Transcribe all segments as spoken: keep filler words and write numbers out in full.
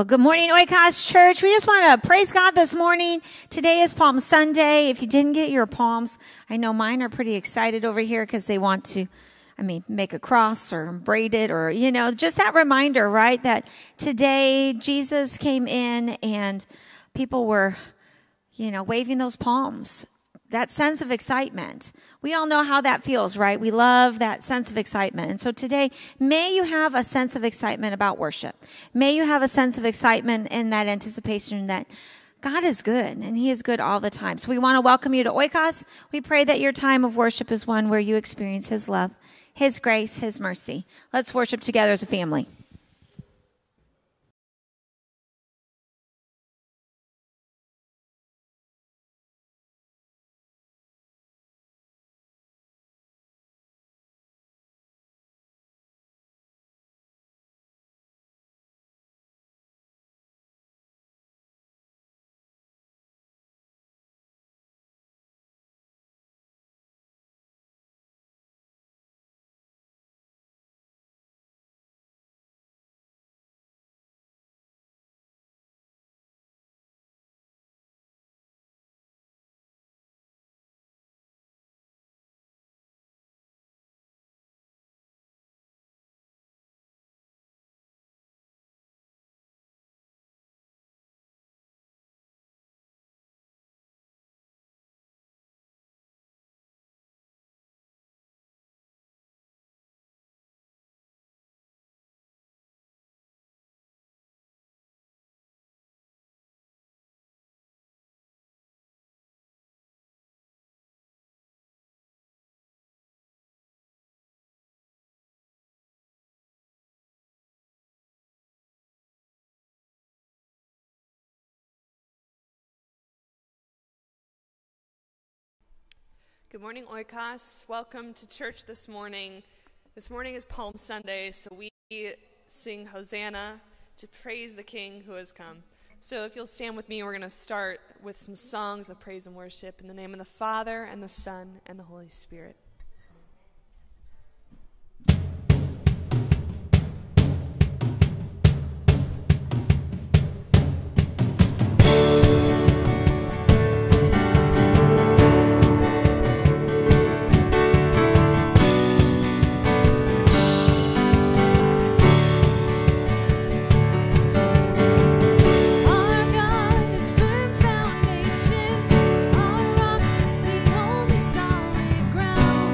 Well, good morning, Oikos Church. We just want to praise God this morning. Today is Palm Sunday. If you didn't get your palms, I know mine are pretty excited over here because they want to, I mean, make a cross or braid it or, you know, just that reminder, right, that today Jesus came in and people were, you know, waving those palms. That sense of excitement. We all know how that feels, right? We love that sense of excitement. And so today, may you have a sense of excitement about worship. May you have a sense of excitement in that anticipation that God is good, and he is good all the time. So we want to welcome you to Oikos. We pray that your time of worship is one where you experience his love, his grace, his mercy. Let's worship together as a family. Good morning, Oikos. Welcome to church this morning. This morning is Palm Sunday, so we sing Hosanna to praise the King who has come. So if you'll stand with me, we're going to start with some songs of praise and worship in the name of the Father, and the Son, and the Holy Spirit. Ground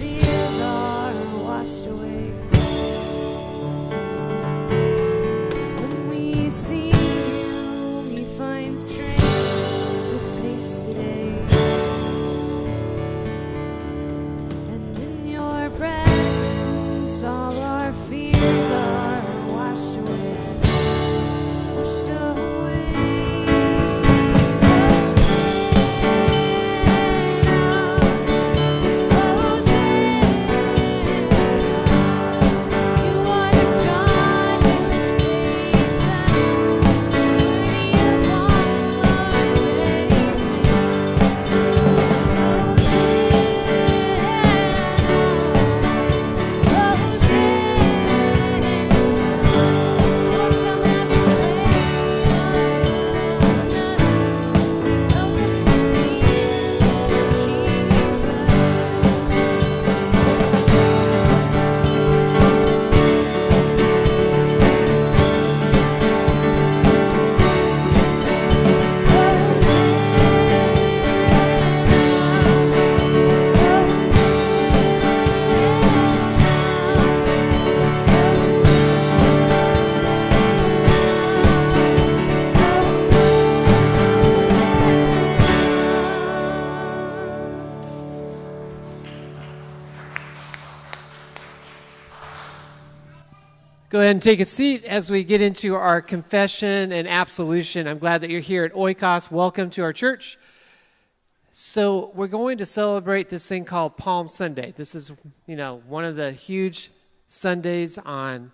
Fears are washed away. Go ahead and take a seat as we get into our confession and absolution. I'm glad that you're here at Oikos. Welcome to our church. So we're going to celebrate this thing called Palm Sunday. This is, you know, one of the huge Sundays on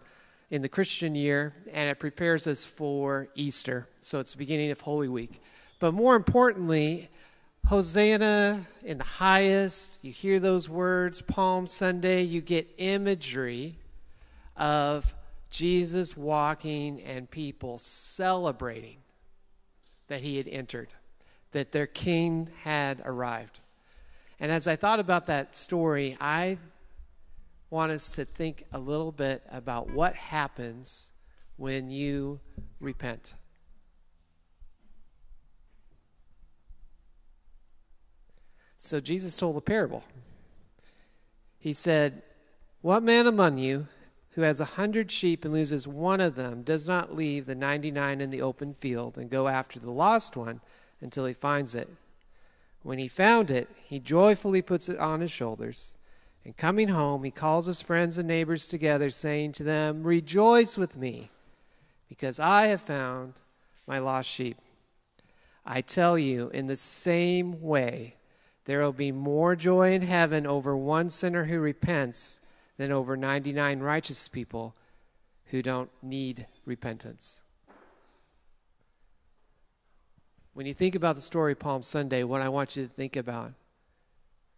in the Christian year, and it prepares us for Easter. So it's the beginning of Holy Week. But more importantly, Hosanna in the highest. You hear those words, Palm Sunday. You get imagery of Jesus walking and people celebrating that he had entered, that their king had arrived. And as I thought about that story, I want us to think a little bit about what happens when you repent. So Jesus told a parable. He said, "What man among you who has a hundred sheep and loses one of them does not leave the ninety-nine in the open field and go after the lost one until he finds it? When he found it, he joyfully puts it on his shoulders. And coming home, he calls his friends and neighbors together, saying to them, 'Rejoice with me, because I have found my lost sheep.' I tell you, in the same way, there will be more joy in heaven over one sinner who repents than over ninety-nine righteous people who don't need repentance." When you think about the story of Palm Sunday, what I want you to think about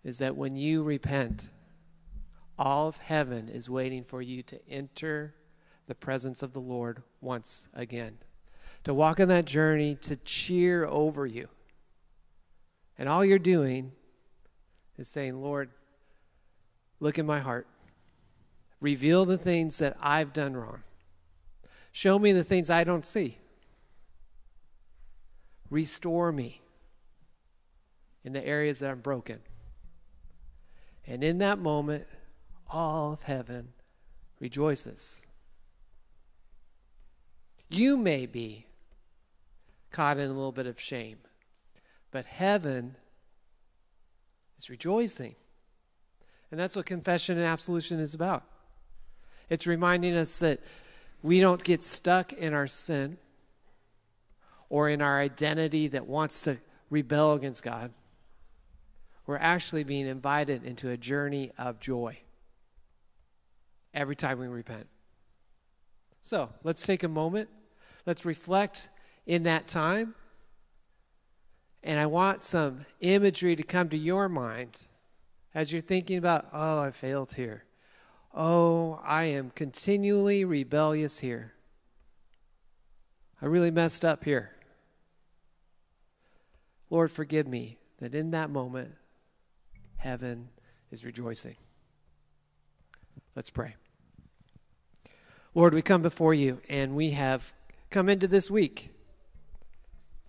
is that when you repent, all of heaven is waiting for you to enter the presence of the Lord once again, to walk on that journey, to cheer over you. And all you're doing is saying, "Lord, look in my heart. Reveal the things that I've done wrong. Show me the things I don't see. Restore me in the areas that I'm broken." And in that moment, all of heaven rejoices. You may be caught in a little bit of shame, but heaven is rejoicing. And that's what confession and absolution is about. It's reminding us that we don't get stuck in our sin or in our identity that wants to rebel against God. We're actually being invited into a journey of joy every time we repent. So let's take a moment. Let's reflect in that time. And I want some imagery to come to your mind as you're thinking about, "Oh, I failed here. Oh, I am continually rebellious here. I really messed up here. Lord, forgive me," that in that moment, heaven is rejoicing. Let's pray. Lord, we come before you, and we have come into this week.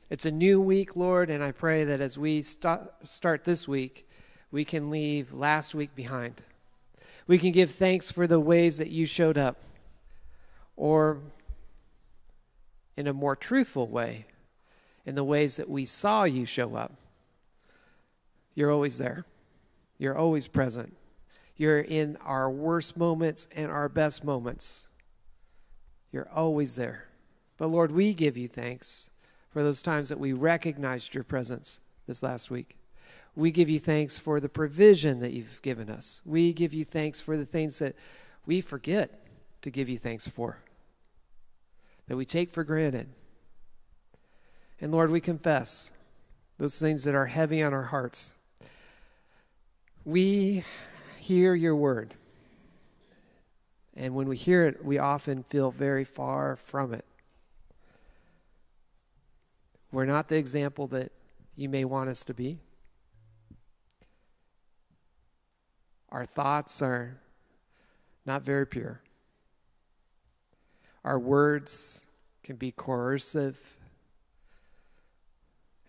It's a new week, Lord, and I pray that as we st- start this week, we can leave last week behind. We can give thanks for the ways that you showed up, or in a more truthful way, in the ways that we saw you show up. You're always there. You're always present. You're in our worst moments and our best moments. You're always there. But Lord, we give you thanks for those times that we recognized your presence this last week. We give you thanks for the provision that you've given us. We give you thanks for the things that we forget to give you thanks for, that we take for granted. And Lord, we confess those things that are heavy on our hearts. We hear your word, and when we hear it, we often feel very far from it. We're not the example that you may want us to be. Our thoughts are not very pure. Our words can be coercive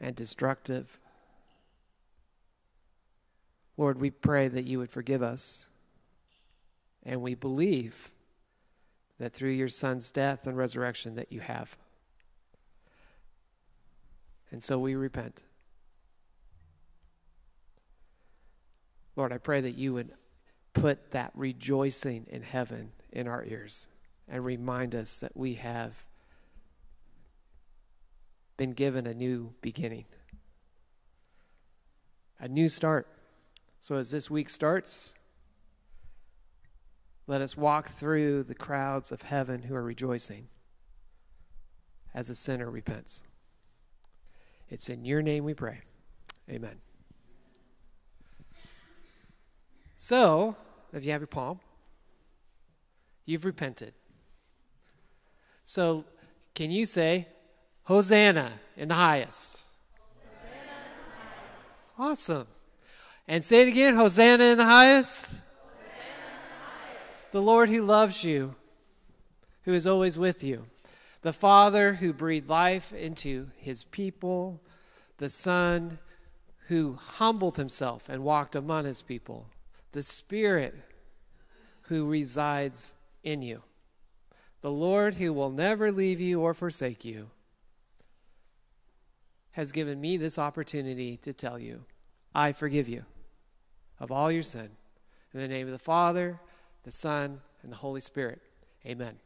and destructive. Lord, we pray that you would forgive us. And we believe that through your son's death and resurrection that you have. And so we repent. Lord, I pray that you would put that rejoicing in heaven in our ears and remind us that we have been given a new beginning, a new start. So as this week starts, let us walk through the crowds of heaven who are rejoicing as a sinner repents. It's in your name we pray. Amen. So, if you have your palm, you've repented. So, can you say, Hosanna in the highest? Hosanna in the highest. Awesome. And say it again, Hosanna in the highest. Hosanna in the highest. The Lord who loves you, who is always with you. The Father who breathed life into his people. The Son who humbled himself and walked among his people. The Spirit who resides in you. The Lord who will never leave you or forsake you has given me this opportunity to tell you, I forgive you of all your sin. In the name of the Father, the Son, and the Holy Spirit. Amen.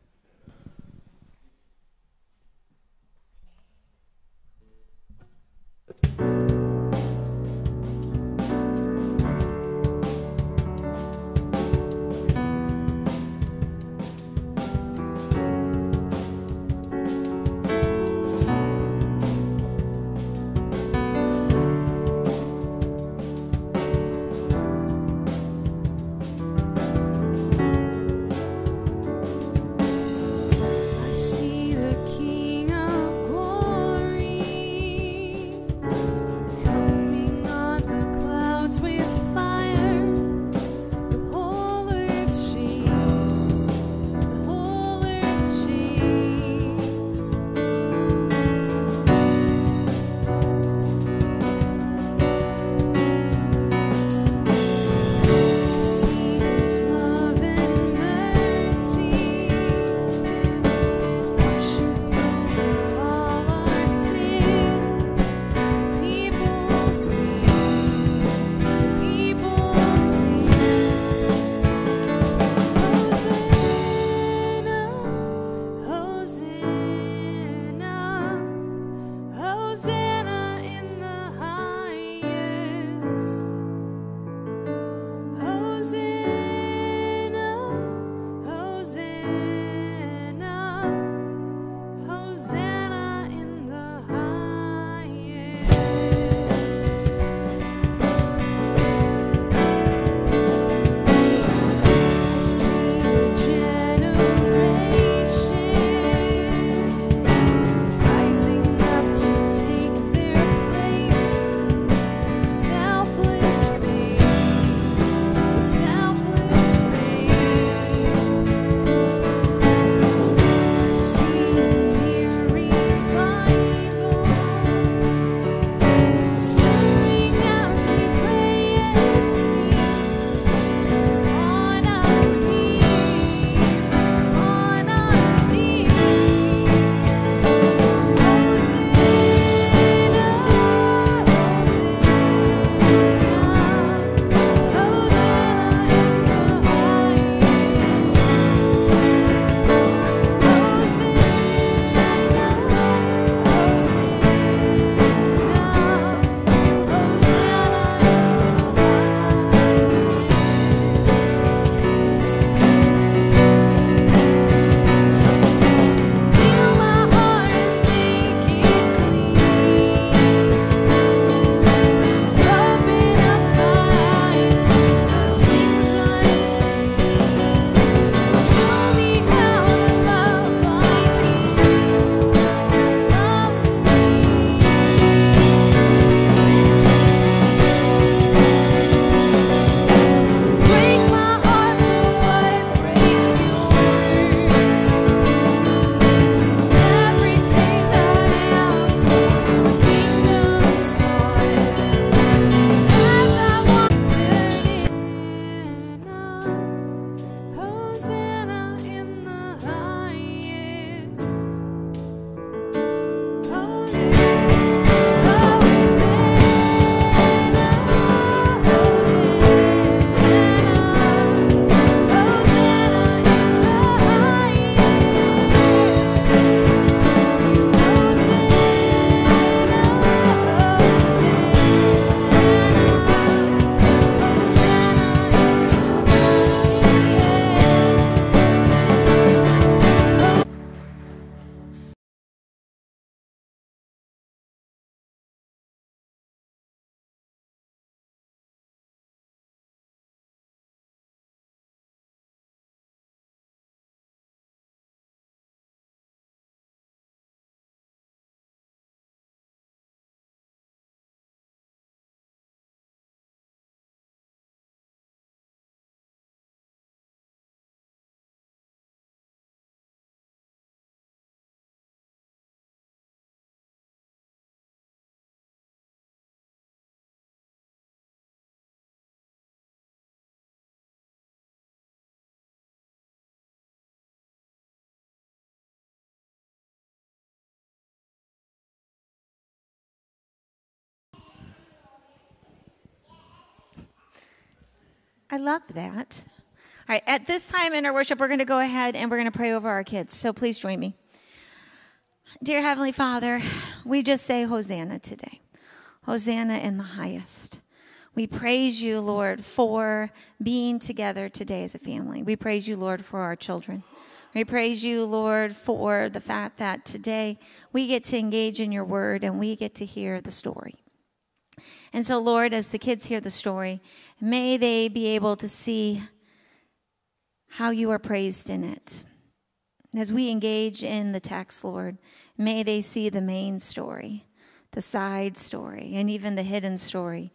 I love that. All right, at this time in our worship, we're going to go ahead and we're going to pray over our kids. So please join me. Dear Heavenly Father, we just say Hosanna today. Hosanna in the highest. We praise you, Lord, for being together today as a family. We praise you, Lord, for our children. We praise you, Lord, for the fact that today we get to engage in your word and we get to hear the story. And so, Lord, as the kids hear the story, may they be able to see how you are praised in it. As we engage in the text, Lord, may they see the main story, the side story, and even the hidden story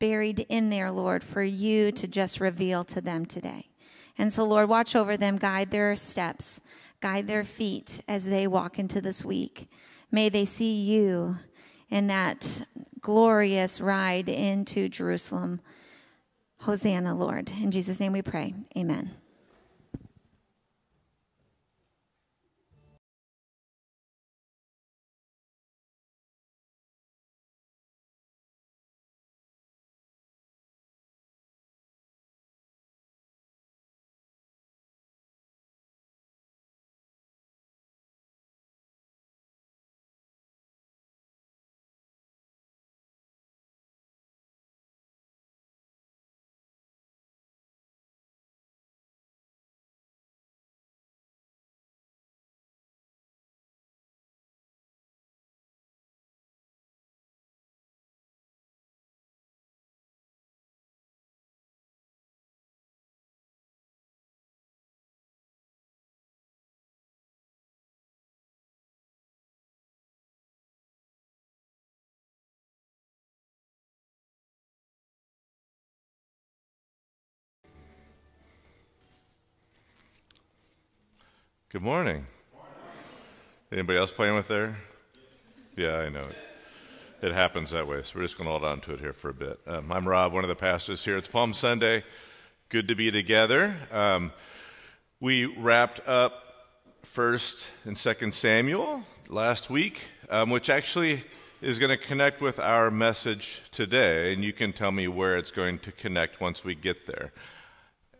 buried in there, Lord, for you to just reveal to them today. And so, Lord, watch over them, guide their steps, guide their feet as they walk into this week. May they see you in that glorious ride into Jerusalem. Hosanna, Lord. In Jesus' name we pray. Amen. Good morning. Morning. Anybody else playing with there? Yeah, I know. It happens that way, so we're just going to hold on to it here for a bit. Um, I'm Rob, one of the pastors here. It's Palm Sunday. Good to be together. Um, we wrapped up First and Second Samuel last week, um, which actually is going to connect with our message today, and you can tell me where it's going to connect once we get there.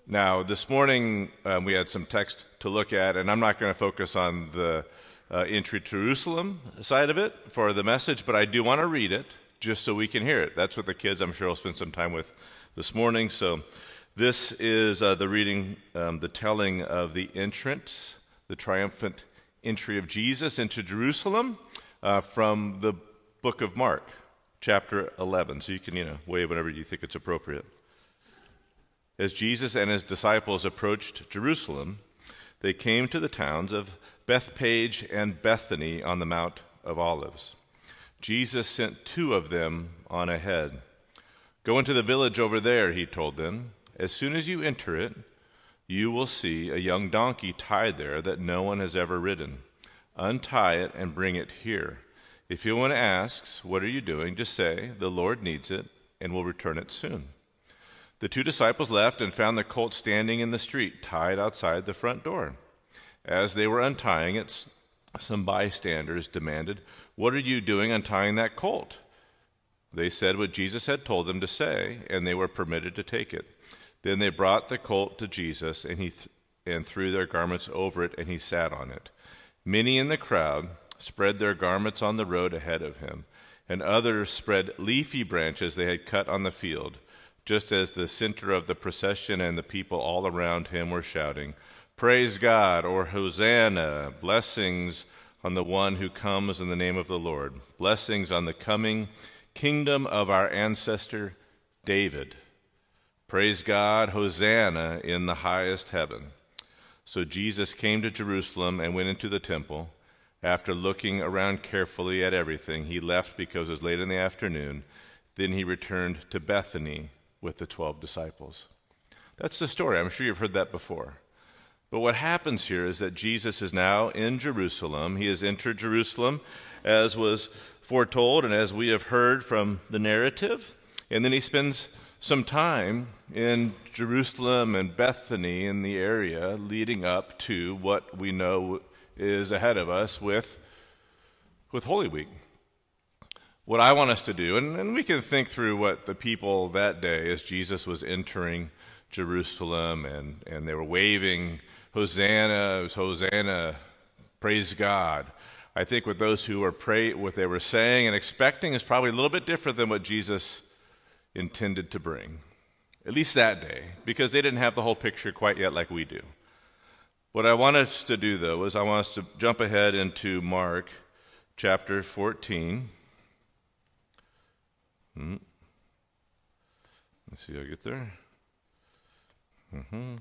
Now, this morning um, we had some text to look at, and I'm not going to focus on the uh, entry to Jerusalem side of it for the message, but I do want to read it just so we can hear it. That's what the kids, I'm sure, will spend some time with this morning. So this is uh, the reading, um, the telling of the entrance, the triumphant entry of Jesus into Jerusalem uh, from the book of Mark, chapter eleven. So you can, you know, wave whenever you think it's appropriate. As Jesus and his disciples approached Jerusalem, they came to the towns of Bethphage and Bethany on the Mount of Olives. Jesus sent two of them on ahead. "Go into the village over there," he told them. "As soon as you enter it, you will see a young donkey tied there that no one has ever ridden. Untie it and bring it here. If anyone asks, 'What are you doing?' just say, 'The Lord needs it and will return it soon.'" The two disciples left and found the colt standing in the street, tied outside the front door. As they were untying it, some bystanders demanded, "What are you doing untying that colt?" They said what Jesus had told them to say, and they were permitted to take it. Then they brought the colt to Jesus, and he th- and threw their garments over it, and he sat on it. Many in the crowd spread their garments on the road ahead of him, and others spread leafy branches they had cut on the field. Just as the center of the procession and the people all around him were shouting, "Praise God," or "Hosanna," blessings on the one who comes in the name of the Lord, blessings on the coming kingdom of our ancestor David. Praise God, Hosanna in the highest heaven. So Jesus came to Jerusalem and went into the temple. After looking around carefully at everything, he left because it was late in the afternoon. Then he returned to Bethany with the twelve disciples. That's the story. I'm sure you've heard that before. But what happens here is that Jesus is now in Jerusalem. He has entered Jerusalem as was foretold and as we have heard from the narrative. And then he spends some time in Jerusalem and Bethany in the area leading up to what we know is ahead of us with, with Holy Week. what I want us to do, and, and we can think through what the people that day, as Jesus was entering Jerusalem, and, and they were waving, Hosanna, it was Hosanna, praise God. I think what those who were pray, what they were saying and expecting is probably a little bit different than what Jesus intended to bring, at least that day, because they didn't have the whole picture quite yet like we do. What I want us to do, though, is I want us to jump ahead into Mark chapter fourteen. Hmm. Let's see how I get there. Mm-hmm.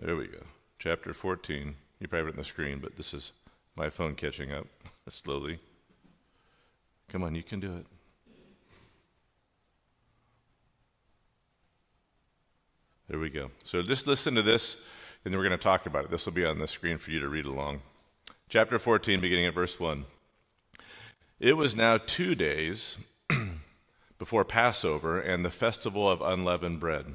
There we go. Chapter fourteen. You probably have it on the screen, but this is my phone catching up slowly. Come on, you can do it. There we go. So just listen to this, and then we're going to talk about it. This will be on the screen for you to read along. Chapter fourteen, beginning at verse one. It was now two days before Passover and the festival of unleavened bread.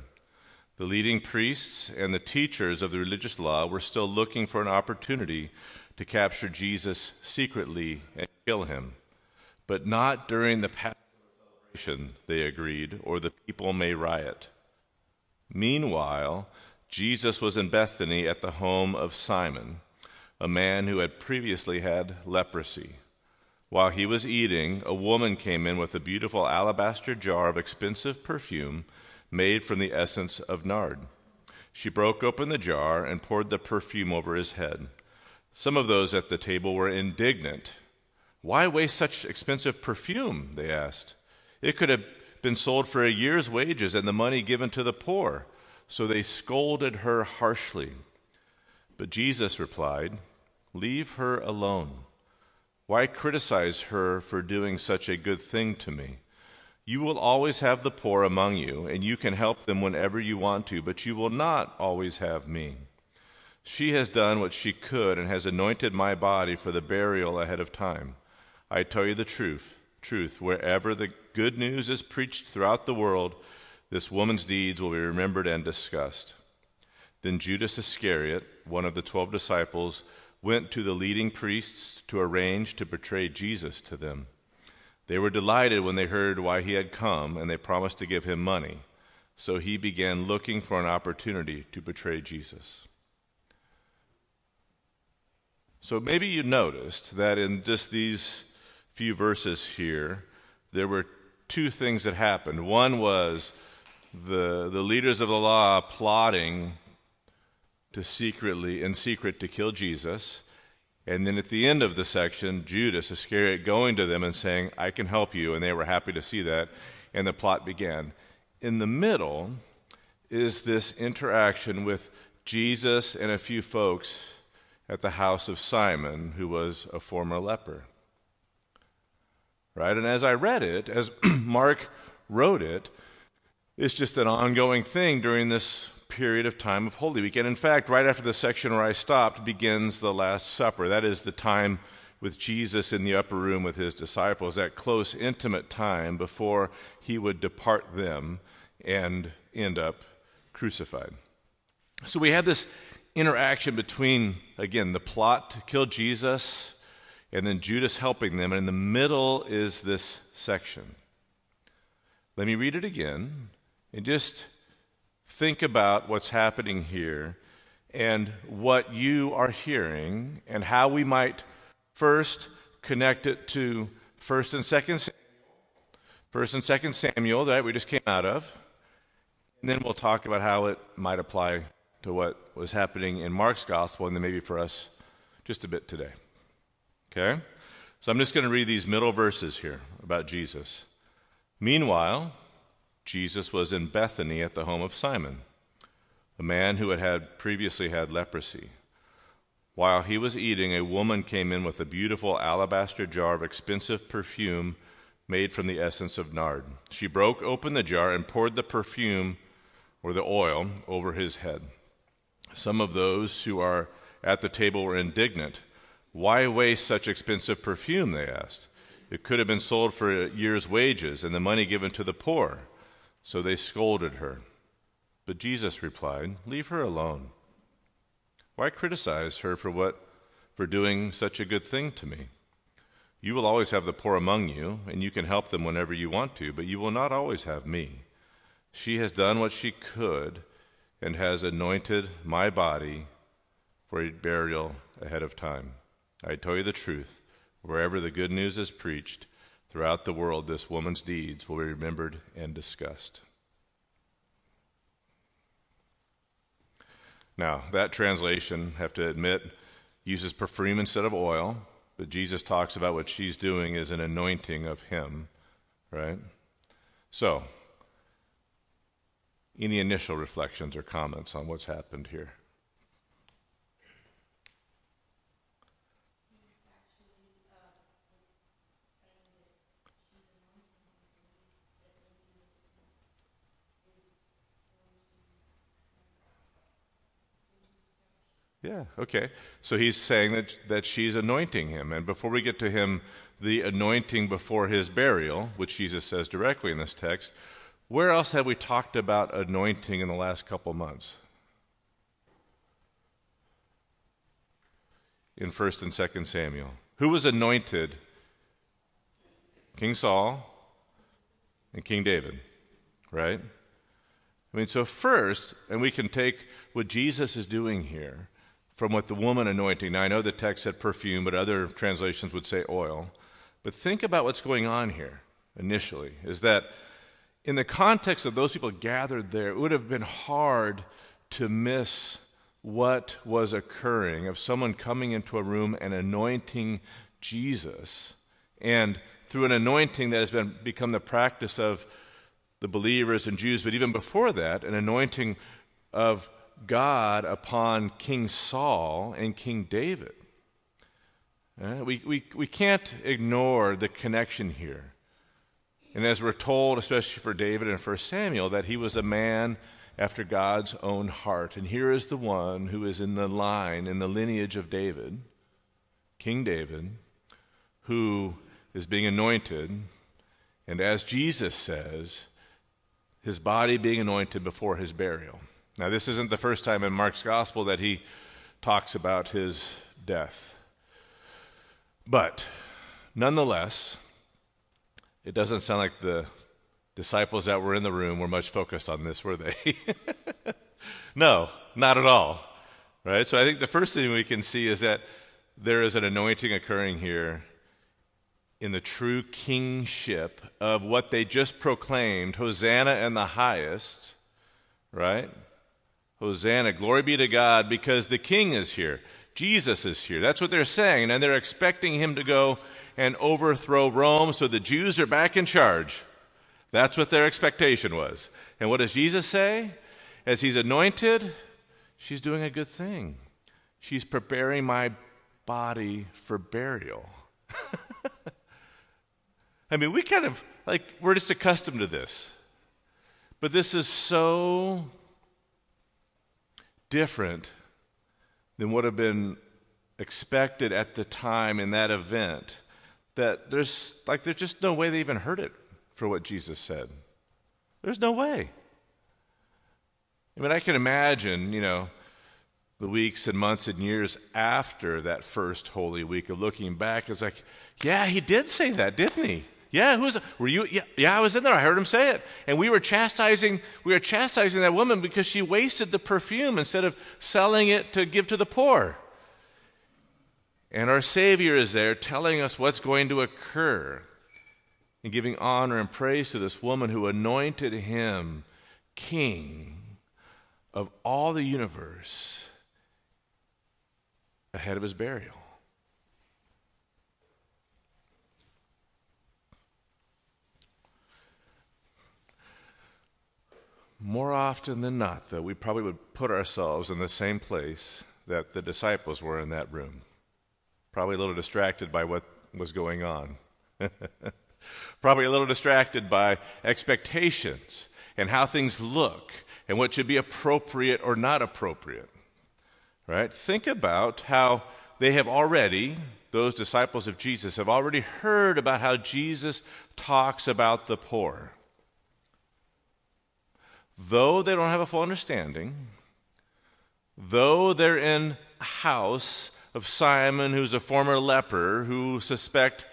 The leading priests and the teachers of the religious law were still looking for an opportunity to capture Jesus secretly and kill him. But not during the Passover celebration, they agreed, or the people may riot. Meanwhile, Jesus was in Bethany at the home of Simon, a man who had previously had leprosy. While he was eating, a woman came in with a beautiful alabaster jar of expensive perfume made from the essence of nard. She broke open the jar and poured the perfume over his head. Some of those at the table were indignant. "Why waste such expensive perfume?" they asked. "It could have been sold for a year's wages and the money given to the poor." So they scolded her harshly. But Jesus replied, "Leave her alone. Why criticize her for doing such a good thing to me? You will always have the poor among you, and you can help them whenever you want to, but you will not always have me. She has done what she could and has anointed my body for the burial ahead of time. I tell you the truth. Truth, wherever the good news is preached throughout the world, this woman's deeds will be remembered and discussed." Then Judas Iscariot, one of the twelve disciples, went to the leading priests to arrange to betray Jesus to them. They were delighted when they heard why he had come, and they promised to give him money. So he began looking for an opportunity to betray Jesus. So maybe you noticed that in just these few verses here, there were two things that happened. One was the the leaders of the law plotting to secretly in secret to kill Jesus, and then at the end of the section, Judas Iscariot going to them and saying, "I can help you," and they were happy to see that, and the plot began. In the middle is this interaction with Jesus and a few folks at the house of Simon, who was a former leper. Right? And as I read it, as Mark wrote it, it's just an ongoing thing during this period of time of Holy Week. And in fact, right after the section where I stopped begins the Last Supper. That is the time with Jesus in the upper room with his disciples, that close, intimate time before he would depart them and end up crucified. So we have this interaction between, again, the plot to kill Jesus and then Judas helping them, and in the middle is this section. Let me read it again, and just think about what's happening here, and what you are hearing, and how we might first connect it to First and Second Samuel. First and Second Samuel, that we just came out of, and then we'll talk about how it might apply to what was happening in Mark's gospel, and then maybe for us just a bit today. Okay? So I'm just going to read these middle verses here about Jesus. Meanwhile, Jesus was in Bethany at the home of Simon, a man who had, had previously had leprosy. While he was eating, a woman came in with a beautiful alabaster jar of expensive perfume made from the essence of nard. She broke open the jar and poured the perfume, or the oil, over his head. Some of those who are at the table were indignant. "Why waste such expensive perfume?" they asked. "It could have been sold for a year's wages and the money given to the poor." So they scolded her. But Jesus replied, "Leave her alone. Why criticize her for what for doing such a good thing to me? You will always have the poor among you, and you can help them whenever you want to, but you will not always have me. She has done what she could and has anointed my body for a burial ahead of time. I tell you the truth, wherever the good news is preached throughout the world, this woman's deeds will be remembered and discussed." Now, that translation, I have to admit, uses perfume instead of oil, but Jesus talks about what she's doing as an anointing of him, right? So, any initial reflections or comments on what's happened here? Yeah, okay. So he's saying that, that she's anointing him. And before we get to him, the anointing before his burial, which Jesus says directly in this text, where else have we talked about anointing in the last couple months? In First and Second Samuel. Who was anointed? King Saul and King David, right? I mean, so first, and we can take what Jesus is doing here from what the woman anointing. Now, I know the text said perfume, but other translations would say oil. But think about what's going on here initially, is that in the context of those people gathered there, it would have been hard to miss what was occurring of someone coming into a room and anointing Jesus. And through an anointing that has been, become the practice of the believers and Jews, but even before that, an anointing of God upon King Saul and King David. Uh, we, we, we can't ignore the connection here. And as we're told, especially for David in First Samuel, that he was a man after God's own heart. And here is the one who is in the line, in the lineage of David, King David, who is being anointed. And as Jesus says, his body being anointed before his burial. Now, this isn't the first time in Mark's gospel that he talks about his death. But, nonetheless, it doesn't sound like the disciples that were in the room were much focused on this, were they? No, not at all. Right? So I think the first thing we can see is that there is an anointing occurring here in the true kingship of what they just proclaimed, Hosanna in the highest, right? Hosanna, glory be to God, because the king is here. Jesus is here. That's what they're saying, and they're expecting him to go and overthrow Rome, so the Jews are back in charge. That's what their expectation was. And what does Jesus say? As he's anointed, she's doing a good thing. She's preparing my body for burial. I mean, we kind of, like, we're just accustomed to this. But this is so different than what would have been expected at the time in that event that there's, like, there's just no way they even heard it for what Jesus said. There's no way. I mean, I can imagine, you know, the weeks and months and years after that first Holy Week of looking back, it's like, yeah, he did say that, didn't he? Yeah, who was, were you? Yeah, yeah, I was in there. I heard him say it. And we were chastising, we were chastising that woman because she wasted the perfume instead of selling it to give to the poor. And our Savior is there telling us what's going to occur and giving honor and praise to this woman who anointed him king of all the universe ahead of his burial. More often than not, though, we probably would put ourselves in the same place that the disciples were in that room. Probably a little distracted by what was going on. Probably a little distracted by expectations and how things look and what should be appropriate or not appropriate. Right? Think about how they have already, those disciples of Jesus, have already heard about how Jesus talks about the poor. Though they don't have a full understanding, though they're in a house of Simon, who's a former leper, who suspect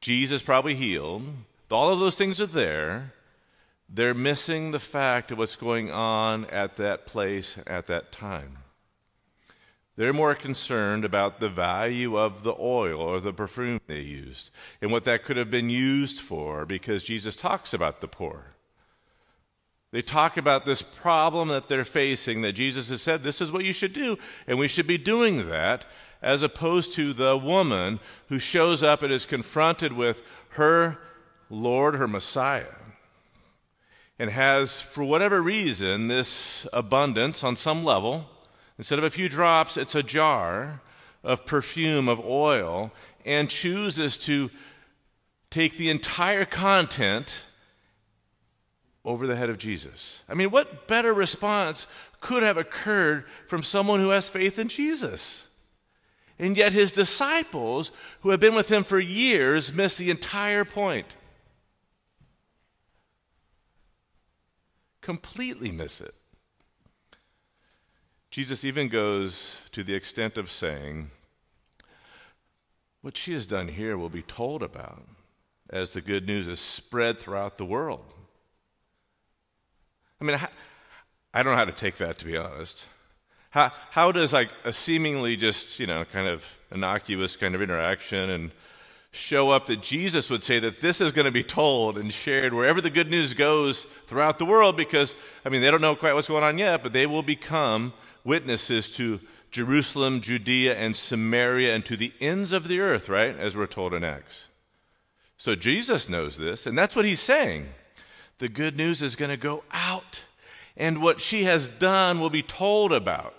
Jesus probably healed. All of those things are there. They're missing the fact of what's going on at that place at that time. They're more concerned about the value of the oil or the perfume they used and what that could have been used for, because Jesus talks about the poor. They talk about this problem that they're facing, that Jesus has said, this is what you should do, and we should be doing that, as opposed to the woman who shows up and is confronted with her Lord, her Messiah, and has, for whatever reason, this abundance on some level. Instead of a few drops, it's a jar of perfume, of oil, and chooses to take the entire content over the head of Jesus. I mean, what better response could have occurred from someone who has faith in Jesus? And yet his disciples, who have been with him for years, miss the entire point. Completely miss it. Jesus even goes to the extent of saying, what she has done here will be told about as the good news is spread throughout the world. I mean, I don't know how to take that, to be honest. How, how does like a seemingly just, you know, kind of innocuous kind of interaction and show up that Jesus would say that this is going to be told and shared wherever the good news goes throughout the world, because, I mean, they don't know quite what's going on yet, but they will become witnesses to Jerusalem, Judea, and Samaria, and to the ends of the earth, right, as we're told in Acts. So Jesus knows this, and that's what he's saying. The good news is going to go out, and what she has done will be told about.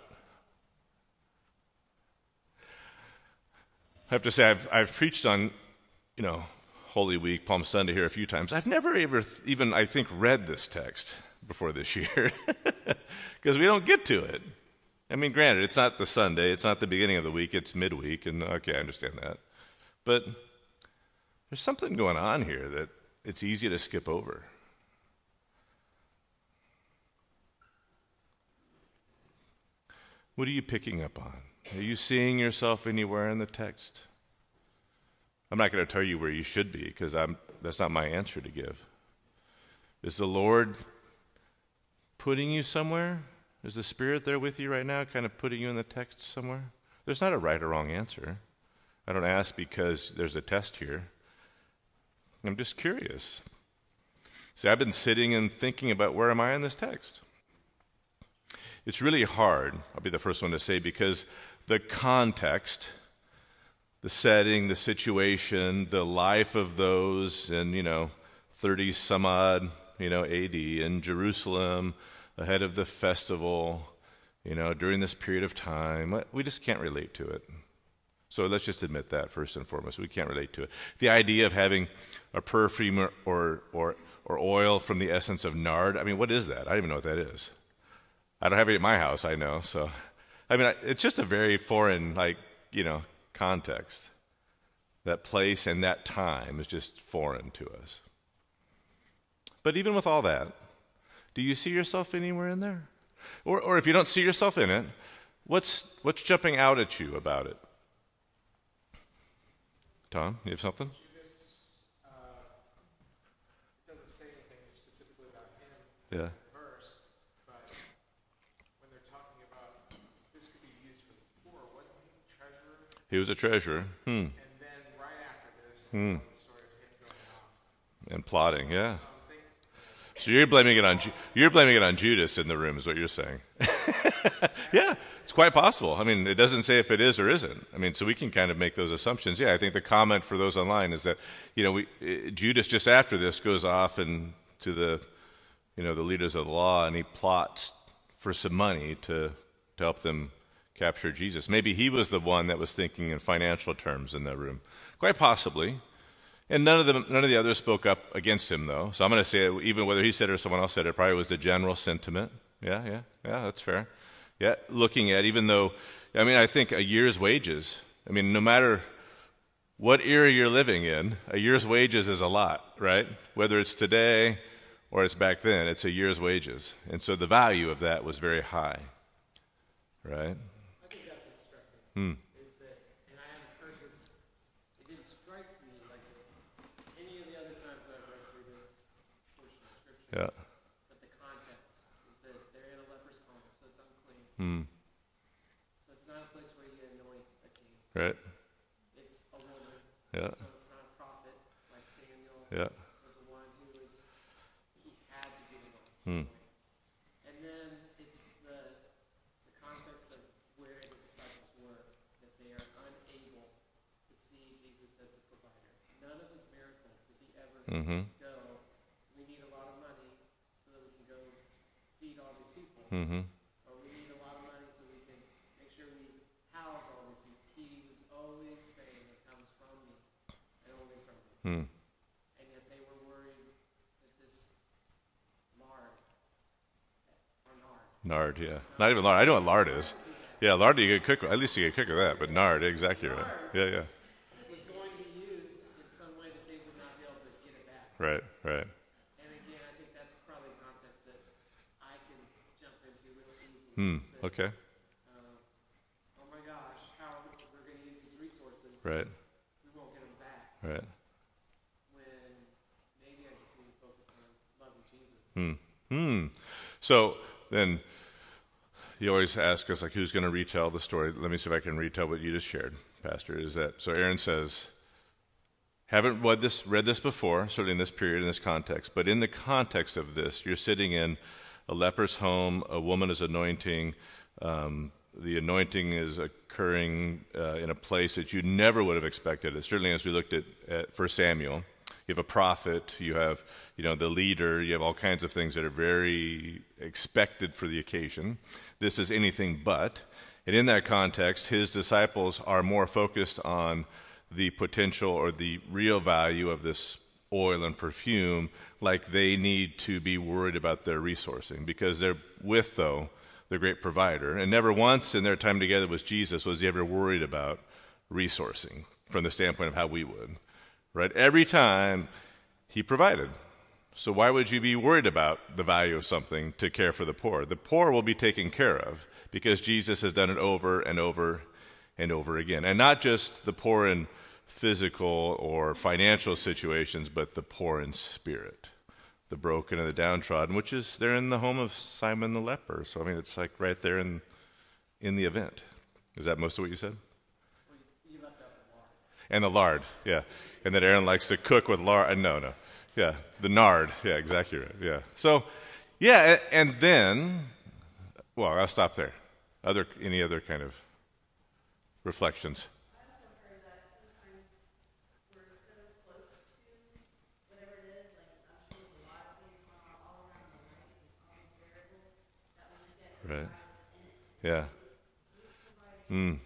I have to say, I've, I've preached on, you know, Holy Week, Palm Sunday here a few times. I've never ever even, I think, read this text before this year because we don't get to it. I mean, granted, it's not the Sunday. It's not the beginning of the week. It's midweek, and okay, I understand that. But there's something going on here that it's easy to skip over. What are you picking up on? Are you seeing yourself anywhere in the text? I'm not going to tell you where you should be, because I'm, that's not my answer to give. Is the Lord putting you somewhere? Is the Spirit there with you right now, kind of putting you in the text somewhere? There's not a right or wrong answer. I don't ask because there's a test here. I'm just curious. See, I've been sitting and thinking about where am I in this text? It's really hard, I'll be the first one to say, because the context, the setting, the situation, the life of those in, you know, thirty some odd, you know, A D in Jerusalem, ahead of the festival, you know, during this period of time, we just can't relate to it. So let's just admit that first and foremost. We can't relate to it. The idea of having a perfume or, or, or, or oil from the essence of nard, I mean, what is that? I don't even know what that is. I don't have any at my house, I know, so. I mean, it's just a very foreign, like, you know, context. That place and that time is just foreign to us. But even with all that, do you see yourself anywhere in there? Or, or if you don't see yourself in it, what's, what's jumping out at you about it? Tom, you have something? Judas uh, doesn't say anything specifically about him. Yeah. He was a treasurer. Hmm. And then right after this, hmm. the story of him going off. And plotting, yeah. So you're blaming it on Ju you're blaming it on Judas in the room, is what you're saying. Yeah, it's quite possible. I mean, it doesn't say if it is or isn't. I mean, so we can kind of make those assumptions. Yeah, I think the comment for those online is that, you know, we, uh, Judas just after this goes off and to the, you know, the leaders of the law, and he plots for some money to to help them capture Jesus. Maybe he was the one that was thinking in financial terms in that room. Quite possibly. And none of the, none of the others spoke up against him, though. So I'm going to say, even whether he said it or someone else said it, it probably was the general sentiment. Yeah, yeah, yeah, that's fair. Yeah, looking at, even though, I mean, I think a year's wages, I mean, no matter what era you're living in, a year's wages is a lot, right? Whether it's today or it's back then, it's a year's wages. And so the value of that was very high, right? Mm. Is that, and I haven't heard this, it didn't strike me like this Yeah. But the context is that they're in a leper's home, so it's unclean. Mm. So it's not a place where you anoint a king. Right. It's a woman. Yeah. So it's not a prophet like Samuel. Yeah. Was the one who was he had to give it up. Mm. And then it's the the context of where the disciples were, that they are unable to see Jesus as a provider. None of his miracles did he ever. Mm-hmm. Mm-hmm. Or we need a lot of money so we can make sure we house all these people. He was always saying it comes from me and only from me. Mm. And yet they were worried that this lard, or nard. Nard, yeah. Nard. Not even lard. I know what lard is. Yeah, lard you could cook with. At least you could cook with that, but nard, exactly nard right. Yeah, yeah. Was going to be used in some way that they would not be able to get it back. Right, right. Hmm. Okay. Uh, oh my gosh! How we're going to use these resources? Right. We won't get them back. Right. When maybe I just need to focus on loving Jesus. Hmm. Hmm. So then, you always ask us like, who's going to retell the story? Let me see if I can retell what you just shared, Pastor. Is that so? Aaron says, haven't read this read this before, certainly in this period, in this context, but in the context of this, you're sitting in a leper's home, a woman is anointing. Um, the anointing is occurring uh, in a place that you never would have expected it. Certainly as we looked at, at First Samuel, you have a prophet, you have you know, the leader, you have all kinds of things that are very expected for the occasion. This is anything but. And in that context, his disciples are more focused on the potential or the real value of this oil and perfume, like they need to be worried about their resourcing because they're with, though, the great provider. And never once in their time together with Jesus was he ever worried about resourcing from the standpoint of how we would, right? Every time he provided. So why would you be worried about the value of something to care for the poor? The poor will be taken care of because Jesus has done it over and over and over again. And not just the poor in physical or financial situations, but the poor in spirit, the broken and the downtrodden, which is they're in the home of Simon the leper. So I mean, it's like right there in in the event. Is that most of what you said? Well, you left out the lard. And the lard, yeah, and that Aaron likes to cook with lard. No, no, yeah, the nard, yeah, exactly right, yeah. So, yeah, and then, well, I'll stop there. Other any other kind of reflections? Right. Yeah. Mm.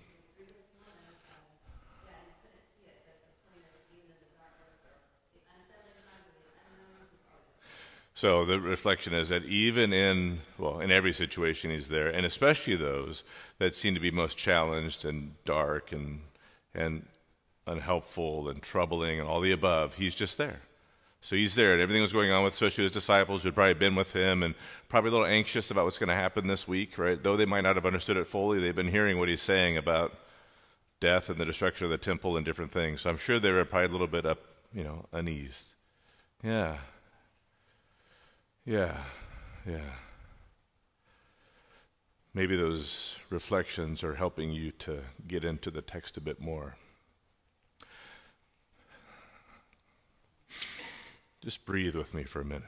So the reflection is that even in, well, in every situation he's there, and especially those that seem to be most challenged and dark and, and unhelpful and troubling and all the above, he's just there. So he's there, and everything was going on with, especially his disciples who had probably been with him and probably a little anxious about what's going to happen this week, right? Though they might not have understood it fully, they've been hearing what he's saying about death and the destruction of the temple and different things. So I'm sure they were probably a little bit up, you know, uneased. Yeah. Yeah. Yeah. Maybe those reflections are helping you to get into the text a bit more. Just breathe with me for a minute.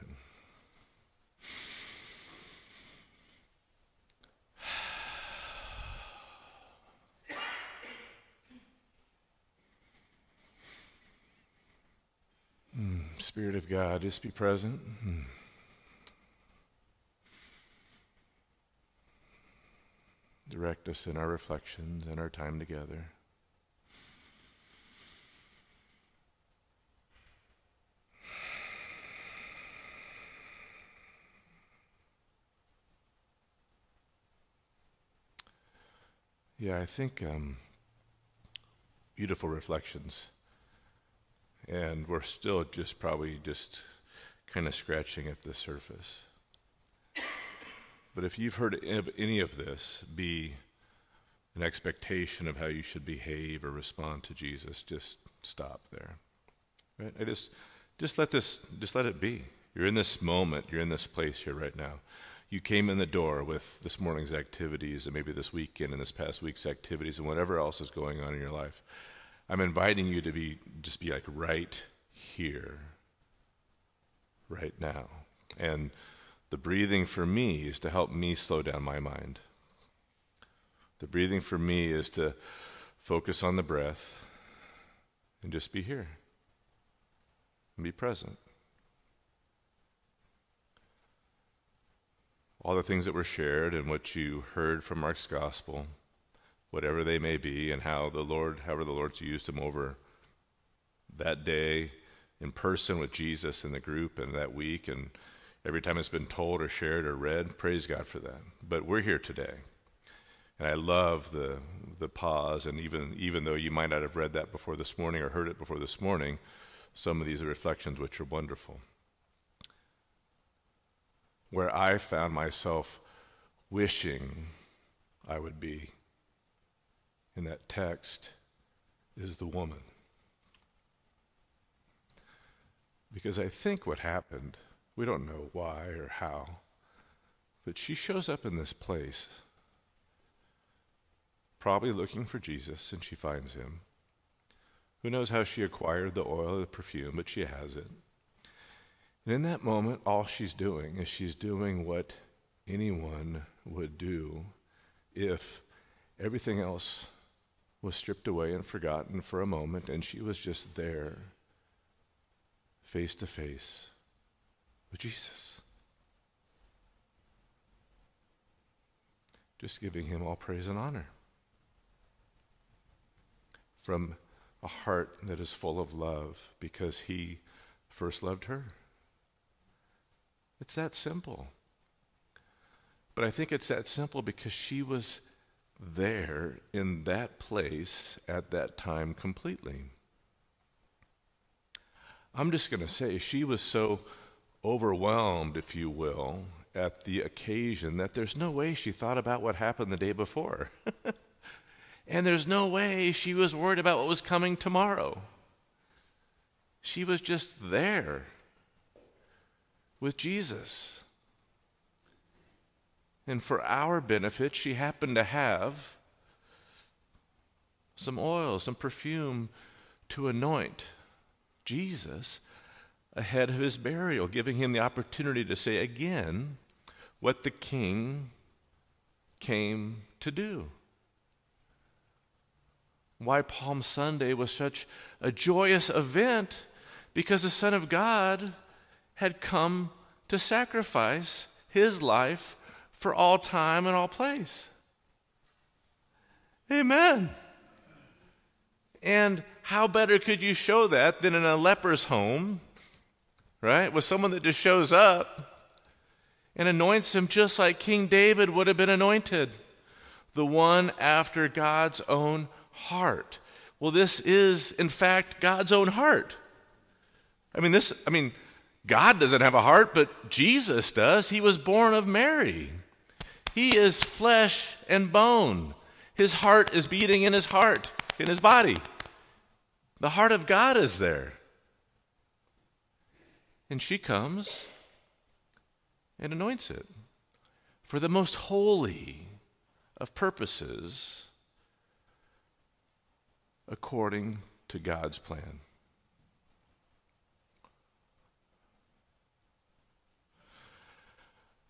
mm, Spirit of God, just be present. Mm. Direct us in our reflections and our time together. Yeah, I think um, beautiful reflections, and we're still just probably just kind of scratching at the surface. But if you've heard of any of this be an expectation of how you should behave or respond to Jesus, just stop there. Right? I just, just let this, just let it be. You're in this moment. You're in this place here right now. You came in the door with this morning's activities and maybe this weekend and this past week's activities and whatever else is going on in your life. I'm inviting you to be just be like right here, right now. And the breathing for me is to help me slow down my mind. The breathing for me is to focus on the breath and just be here and be present. All the things that were shared and what you heard from Mark's gospel, whatever they may be, and how the Lord, however the Lord's used them over that day in person with Jesus in the group and that week, and every time it's been told or shared or read, praise God for that. But we're here today. And I love the the pause, and even even though you might not have read that before this morning or heard it before this morning, some of these are reflections which are wonderful. Where I found myself wishing I would be in that text is the woman. Because I think what happened, we don't know why or how, but she shows up in this place, probably looking for Jesus, and she finds him. Who knows how she acquired the oil or the perfume, but she has it. And in that moment, all she's doing is she's doing what anyone would do if everything else was stripped away and forgotten for a moment, and she was just there, face to face with Jesus. Just giving him all praise and honor. From a heart that is full of love because he first loved her. It's that simple. But I think it's that simple because she was there in that place at that time completely. I'm just going to say she was so overwhelmed, if you will, at the occasion that there's no way she thought about what happened the day before. And there's no way she was worried about what was coming tomorrow. She was just there. With Jesus. And for our benefit, she happened to have some oil, some perfume to anoint Jesus ahead of his burial, giving him the opportunity to say again what the king came to do. Why Palm Sunday was such a joyous event, because the Son of God had come to sacrifice his life for all time and all place. Amen. And how better could you show that than in a leper's home, right? With someone that just shows up and anoints him just like King David would have been anointed. The one after God's own heart. Well, this is, in fact, God's own heart. I mean, this, I mean, God doesn't have a heart, but Jesus does. He was born of Mary. He is flesh and bone. His heart is beating in his heart, in his body. The heart of God is there. And she comes and anoints it for the most holy of purposes according to God's plan.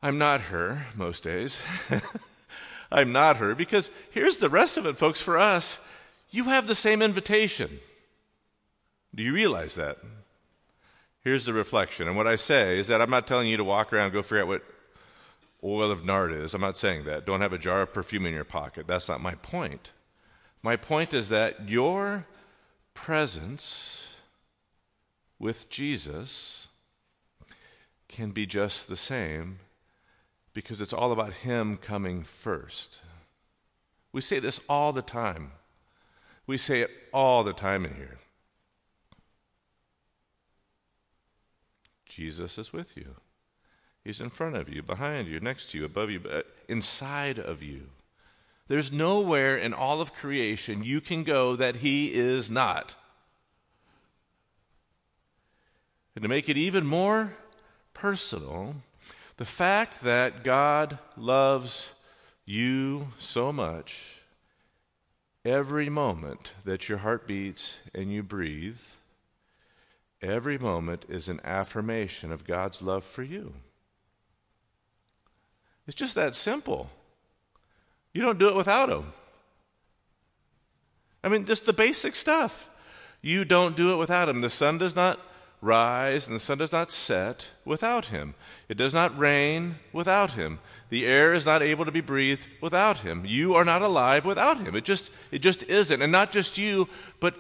I'm not her most days. I'm not her, because here's the rest of it, folks, for us. You have the same invitation. Do you realize that? Here's the reflection. And what I say is that I'm not telling you to walk around and go figure out what oil of nard is. I'm not saying that. Don't have a jar of perfume in your pocket. That's not my point. My point is that your presence with Jesus can be just the same, because it's all about him coming first. We say this all the time. We say it all the time in here. Jesus is with you. He's in front of you, behind you, next to you, above you, inside of you. There's nowhere in all of creation you can go that he is not. And to make it even more personal, the fact that God loves you so much, every moment that your heart beats and you breathe, every moment is an affirmation of God's love for you. It's just that simple. You don't do it without Him. I mean, just the basic stuff. You don't do it without Him. The sun does not rise and the sun does not set without Him. It does not rain without Him. The air is not able to be breathed without Him. You are not alive without Him. It just, it just isn't. And not just you, but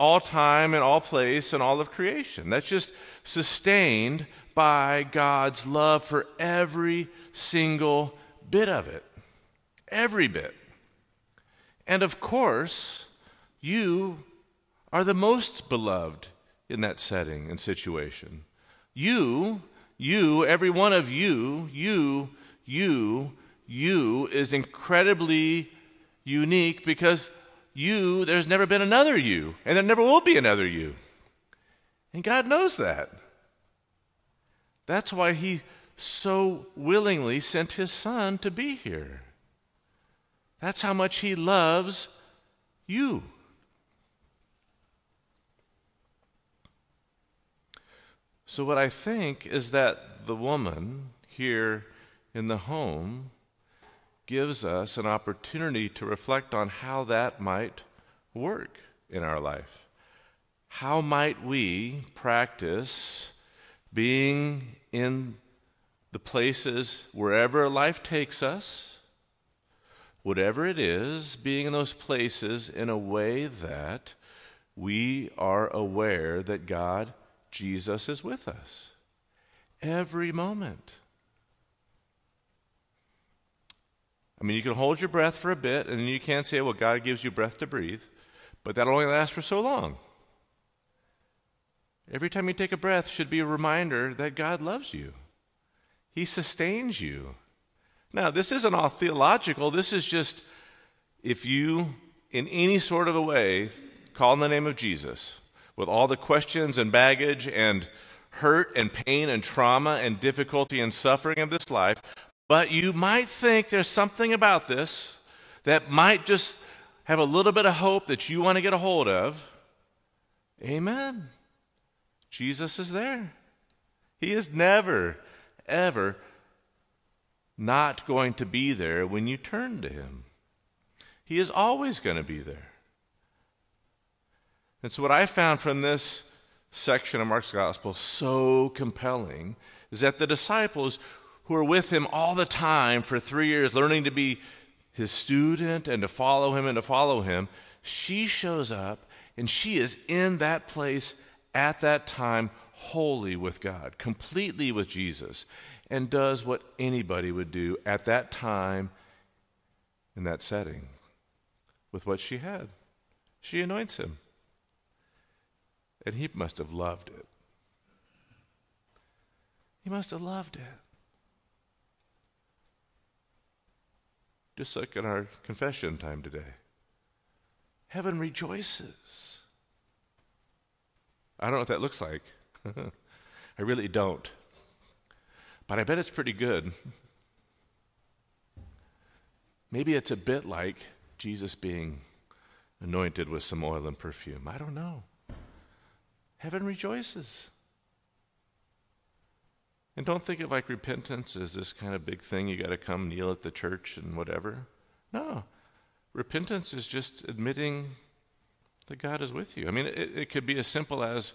all time and all place and all of creation. That's just sustained by God's love for every single bit of it. Every bit. And of course, you are the most beloved in that setting and situation. You, you, every one of you, you, you, you is incredibly unique because you, there's never been another you, and there never will be another you. And God knows that. That's why He so willingly sent His Son to be here. That's how much He loves you. So what I think is that the woman here in the home gives us an opportunity to reflect on how that might work in our life. How might we practice being in the places wherever life takes us, whatever it is, being in those places in a way that we are aware that God Jesus is with us every moment. I mean, you can hold your breath for a bit, and then you can say, well, God gives you breath to breathe, but that'll only last for so long. Every time you take a breath should be a reminder that God loves you. He sustains you. Now, this isn't all theological. This is just, if you, in any sort of a way, call in the name of Jesus, with all the questions and baggage and hurt and pain and trauma and difficulty and suffering of this life, but you might think there's something about this that might just have a little bit of hope that you want to get a hold of, amen. Jesus is there. He is never, ever not going to be there when you turn to Him. He is always going to be there. And so what I found from this section of Mark's Gospel so compelling is that the disciples who are with Him all the time for three years, learning to be His student and to follow Him and to follow Him, she shows up and she is in that place at that time wholly with God, completely with Jesus, and does what anybody would do at that time in that setting with what she had. She anoints Him. And He must have loved it. He must have loved it. Just like in our confession time today. Heaven rejoices. I don't know what that looks like. I really don't. But I bet it's pretty good. Maybe it's a bit like Jesus being anointed with some oil and perfume. I don't know. Heaven rejoices. And don't think of like repentance as this kind of big thing. You got to come kneel at the church and whatever. No. Repentance is just admitting that God is with you. I mean, it, it could be as simple as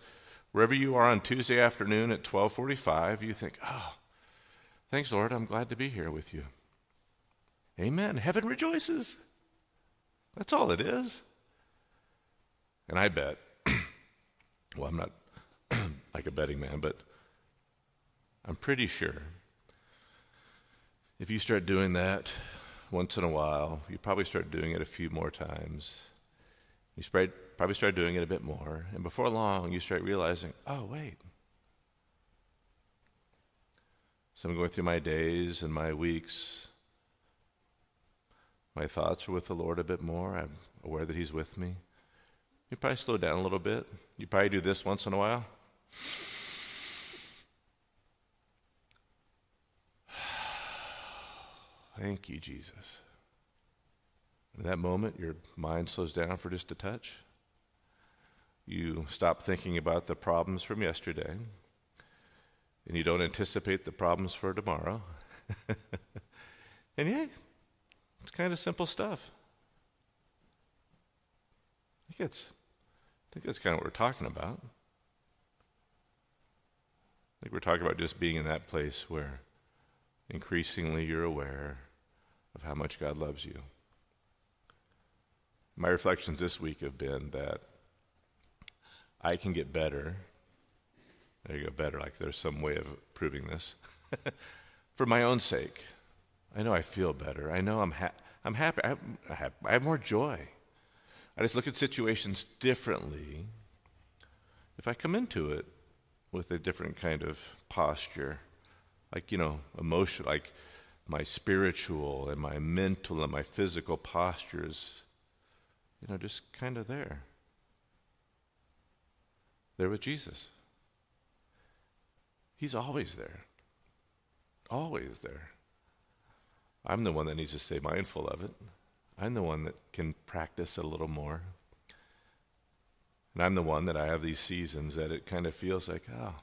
wherever you are on Tuesday afternoon at twelve forty-five, you think, oh, thanks, Lord, I'm glad to be here with you. Amen. Heaven rejoices. That's all it is. And I bet. Well, I'm not like a betting man, but I'm pretty sure if you start doing that once in a while, you probably start doing it a few more times. You probably start doing it a bit more. And before long, you start realizing, oh, wait. So I'm going through my days and my weeks. My thoughts are with the Lord a bit more. I'm aware that He's with me. You probably slow down a little bit. You probably do this once in a while. Thank you, Jesus. In that moment, your mind slows down for just a touch. You stop thinking about the problems from yesterday, and you don't anticipate the problems for tomorrow. And yeah, it's kind of simple stuff. I think, it's, I think that's kind of what we're talking about. I think we're talking about just being in that place where increasingly you're aware of how much God loves you. My reflections this week have been that I can get better. There you go, better, like there's some way of proving this. For my own sake. I know I feel better. I know I'm, ha- I'm happy. I have, I, have, I have more joy. I just look at situations differently if I come into it with a different kind of posture. Like, you know, emotion, like my spiritual and my mental and my physical postures, you know, just kind of there. There with Jesus. He's always there. Always there. I'm the one that needs to stay mindful of it. I'm the one that can practice a little more. And I'm the one that I have these seasons that it kind of feels like, oh,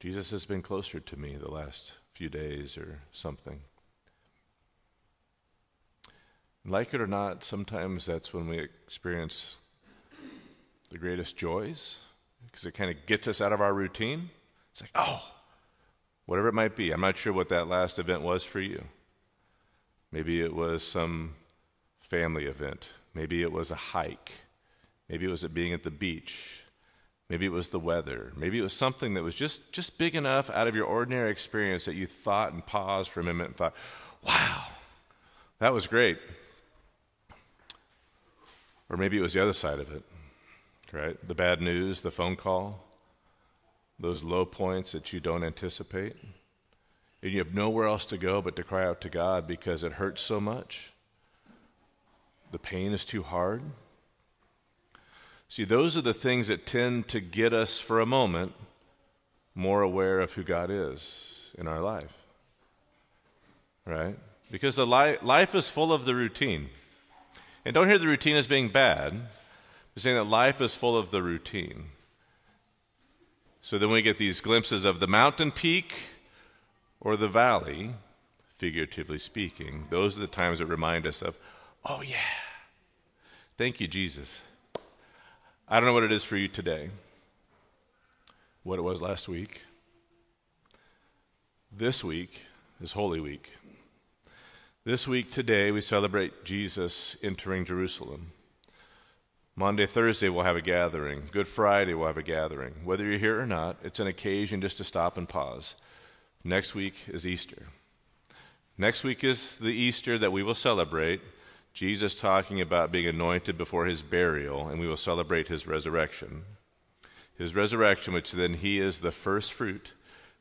Jesus has been closer to me the last few days or something. Like it or not, sometimes that's when we experience the greatest joys, because it kind of gets us out of our routine. It's like, oh, whatever it might be. I'm not sure what that last event was for you. Maybe it was some family event. Maybe it was a hike. Maybe it was it being at the beach. Maybe it was the weather. Maybe it was something that was just, just big enough out of your ordinary experience that you thought and paused for a minute and thought, wow, that was great. Or maybe it was the other side of it, right? The bad news, the phone call, those low points that you don't anticipate. And you have nowhere else to go but to cry out to God because it hurts so much. The pain is too hard. See, those are the things that tend to get us for a moment more aware of who God is in our life, right? Because the li- life is full of the routine. And don't hear the routine as being bad. I'm saying that life is full of the routine. So then we get these glimpses of the mountain peak or the valley, figuratively speaking. Those are the times that remind us of, oh yeah, thank you, Jesus. I don't know what it is for you today, what it was last week. This week is Holy Week. This week today, we celebrate Jesus entering Jerusalem. Maundy Thursday, we'll have a gathering. Good Friday, we'll have a gathering. Whether you're here or not, it's an occasion just to stop and pause. Next week is Easter. Next week is the Easter that we will celebrate. Jesus talking about being anointed before his burial, and we will celebrate his resurrection. His resurrection, which then he is the first fruit,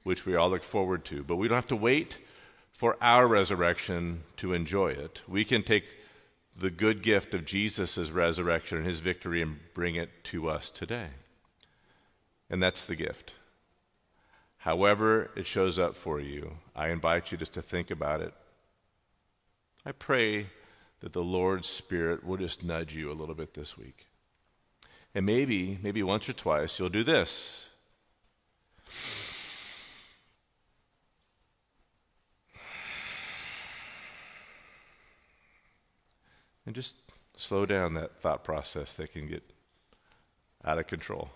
which we all look forward to. But we don't have to wait for our resurrection to enjoy it. We can take the good gift of Jesus' resurrection and his victory and bring it to us today. And that's the gift. However it shows up for you, I invite you just to think about it. I pray that the Lord's Spirit will just nudge you a little bit this week. And maybe, maybe once or twice, you'll do this. And just slow down that thought process that can get out of control.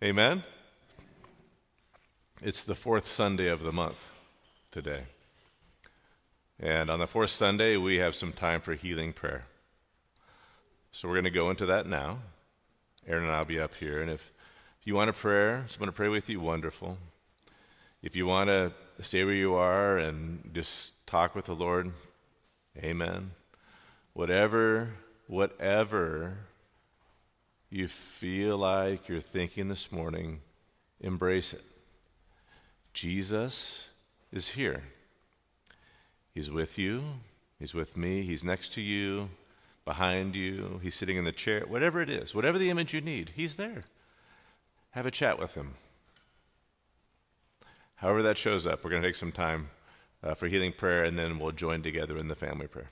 Amen? It's the fourth Sunday of the month today. And on the fourth Sunday, we have some time for healing prayer. So we're going to go into that now. Aaron and I will be up here. And if, if you want a prayer, someone to pray with you, wonderful. If you want to stay where you are and just talk with the Lord, amen. Whatever, whatever you feel like you're thinking this morning, embrace it. Jesus is here. He's with you, he's with me, he's next to you, behind you, he's sitting in the chair, whatever it is, whatever the image you need, he's there. Have a chat with him. However that shows up, we're going to take some time uh, for healing prayer, and then we'll join together in the family prayer.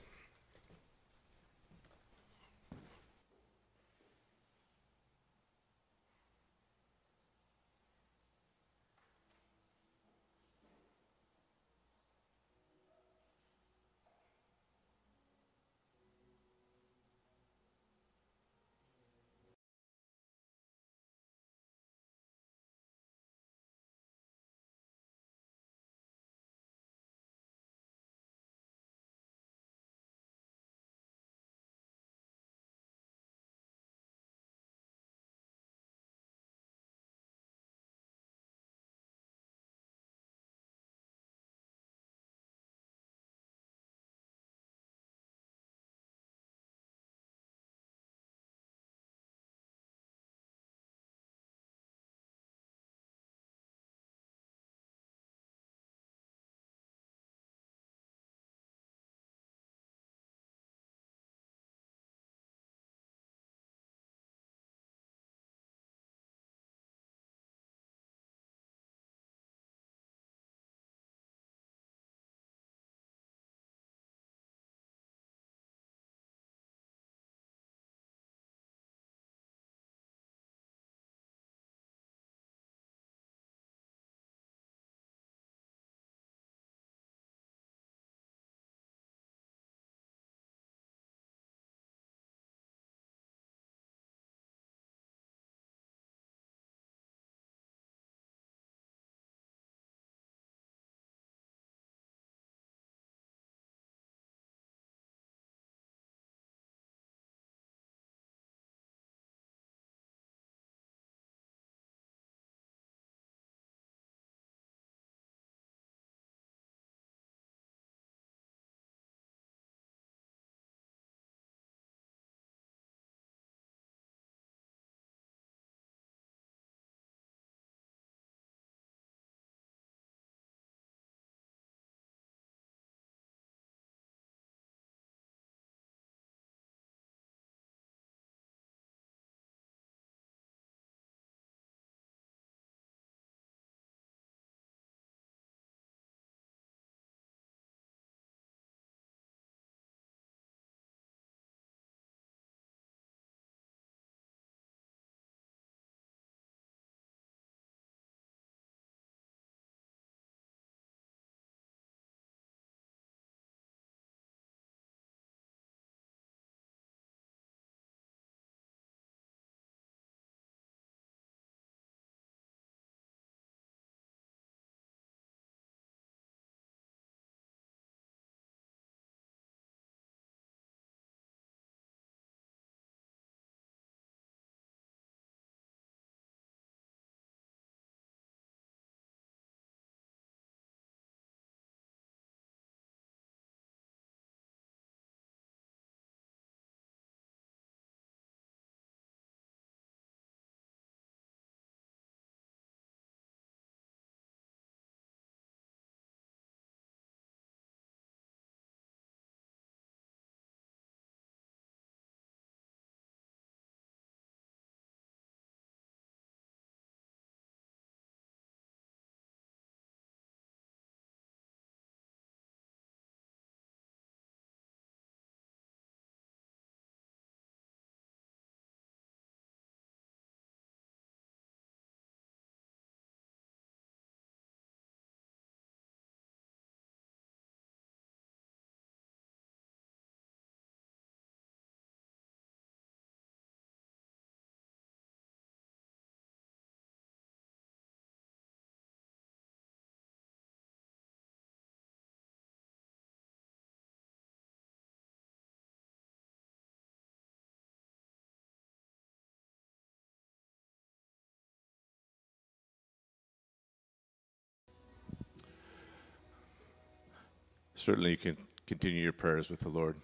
Certainly you can continue your prayers with the Lord.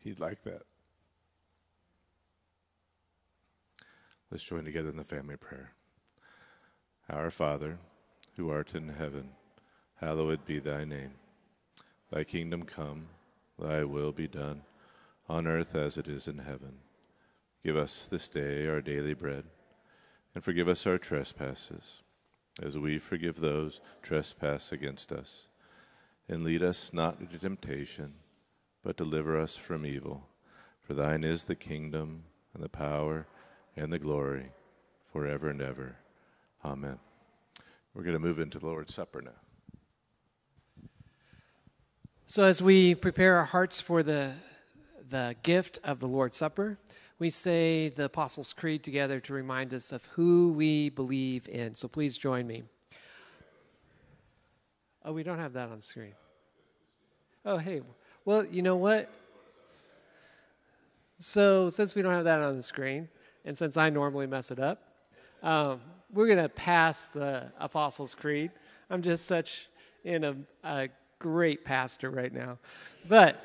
He'd like that. Let's join together in the family prayer. Our Father, who art in heaven, hallowed be thy name. Thy kingdom come, thy will be done, on earth as it is in heaven. Give us this day our daily bread, and forgive us our trespasses, as we forgive those who trespass against us. And lead us not into temptation, but deliver us from evil. For thine is the kingdom, and the power, and the glory, forever and ever. Amen. We're going to move into the Lord's Supper now. So as we prepare our hearts for the, the gift of the Lord's Supper, we say the Apostles' Creed together to remind us of who we believe in. So please join me. Oh, we don't have that on screen. Oh, hey. Well, you know what? So since we don't have that on the screen, and since I normally mess it up, um, we're going to pass the Apostles' Creed. I'm just such in a... a great pastor right now. But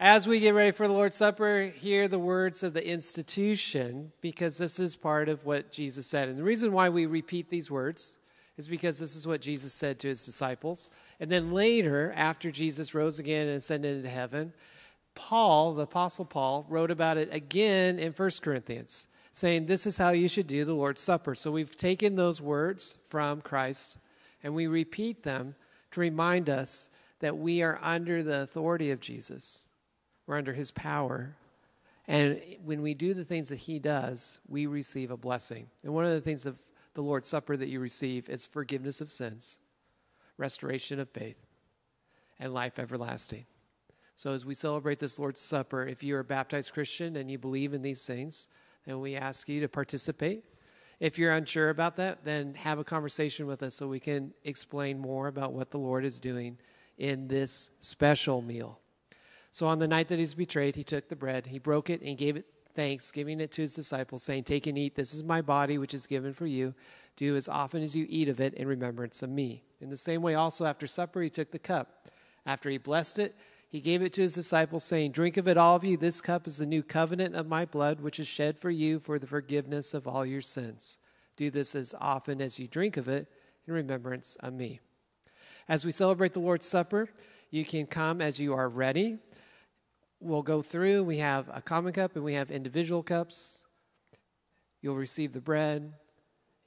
as we get ready for the Lord's Supper, hear the words of the institution, because this is part of what Jesus said. And the reason why we repeat these words is because this is what Jesus said to his disciples. And then later, after Jesus rose again and ascended into heaven, Paul, the Apostle Paul, wrote about it again in First Corinthians, saying this is how you should do the Lord's Supper. So we've taken those words from Christ and we repeat them to remind us that we are under the authority of Jesus. We're under his power. And when we do the things that he does, we receive a blessing. And one of the things of the Lord's Supper that you receive is forgiveness of sins, restoration of faith, and life everlasting. So as we celebrate this Lord's Supper, if you're a baptized Christian and you believe in these things, then we ask you to participate. If you're unsure about that, then have a conversation with us so we can explain more about what the Lord is doing in this special meal. So on the night that he's betrayed, he took the bread, he broke it, and gave it thanks, giving it to his disciples, saying, take and eat, this is my body which is given for you. Do as often as you eat of it in remembrance of me. In the same way also after supper, he took the cup. After he blessed it, he gave it to his disciples, saying, drink of it, all of you. This cup is the new covenant of my blood, which is shed for you for the forgiveness of all your sins. Do this as often as you drink of it in remembrance of me. As we celebrate the Lord's Supper, you can come as you are ready. We'll go through. We have a common cup and we have individual cups. You'll receive the bread.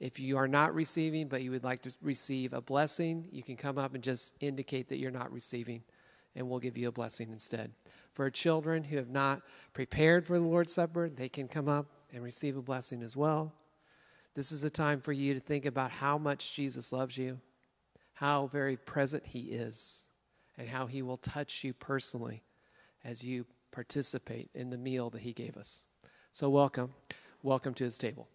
If you are not receiving, but you would like to receive a blessing, you can come up and just indicate that you're not receiving, and we'll give you a blessing instead. For children who have not prepared for the Lord's Supper, they can come up and receive a blessing as well. This is a time for you to think about how much Jesus loves you, how very present he is, and how he will touch you personally as you participate in the meal that he gave us. So welcome. Welcome to his table.